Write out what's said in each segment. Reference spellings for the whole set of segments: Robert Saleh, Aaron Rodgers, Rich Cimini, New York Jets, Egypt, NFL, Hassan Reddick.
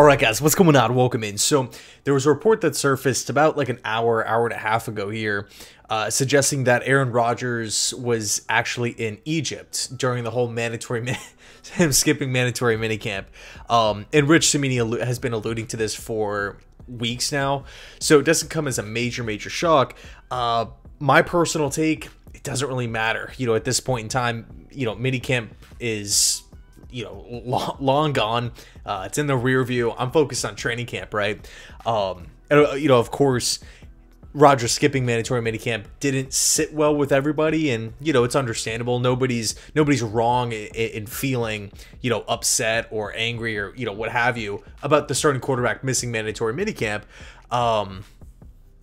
Alright guys, what's going on? Welcome in. So there was a report that surfaced about like an hour and a half ago here suggesting that Aaron Rodgers was actually in Egypt during the whole mandatory, him skipping mandatory minicamp. And Rich Cimini has been alluding to this for weeks now, so it doesn't come as a major shock. My personal take, it doesn't really matter. You know, at this point in time, you know, minicamp is... you know, long gone. It's in the rear view. I'm focused on training camp, right? And, you know, of course, Rodgers skipping mandatory minicamp didn't sit well with everybody, and you know, it's understandable. Nobody's wrong in feeling, you know, upset or angry or, you know, what have you about the starting quarterback missing mandatory minicamp.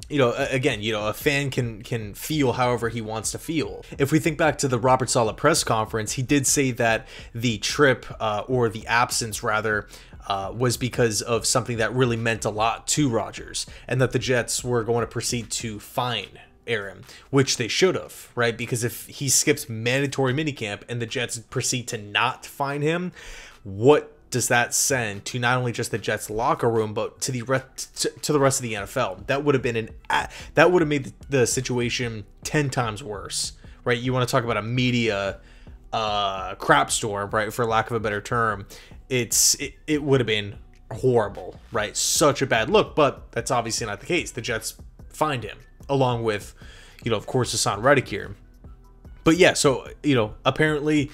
You know, again, you know, a fan can feel however he wants to feel. If we think back to the Robert Saleh press conference, he did say that the trip or the absence rather was because of something that really meant a lot to Rodgers, and that the Jets were going to proceed to fine Aaron, which they should have, right? Because if he skips mandatory minicamp and the Jets proceed to not fine him, what does that send to not only just the Jets locker room, but to the rest of the NFL? That would have been that would have made the situation 10 times worse, right? You want to talk about a media crap storm, right? For lack of a better term, it would have been horrible, right? Such a bad look, but that's obviously not the case. The Jets fined him, along with, you know, of course, Hassan Reddick here. But yeah, so you know, apparently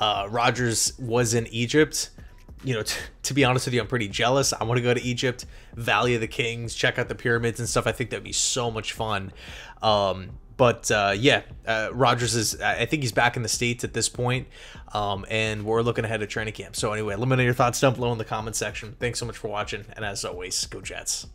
Rodgers was in Egypt. You know, to be honest with you, I'm pretty jealous. I want to go to Egypt, Valley of the Kings, check out the pyramids and stuff. I think that'd be so much fun. But yeah, Rodgers is, I think he's back in the States at this point. And we're looking ahead to training camp. So anyway, let me know your thoughts down below in the comment section. Thanks so much for watching. And as always, go Jets.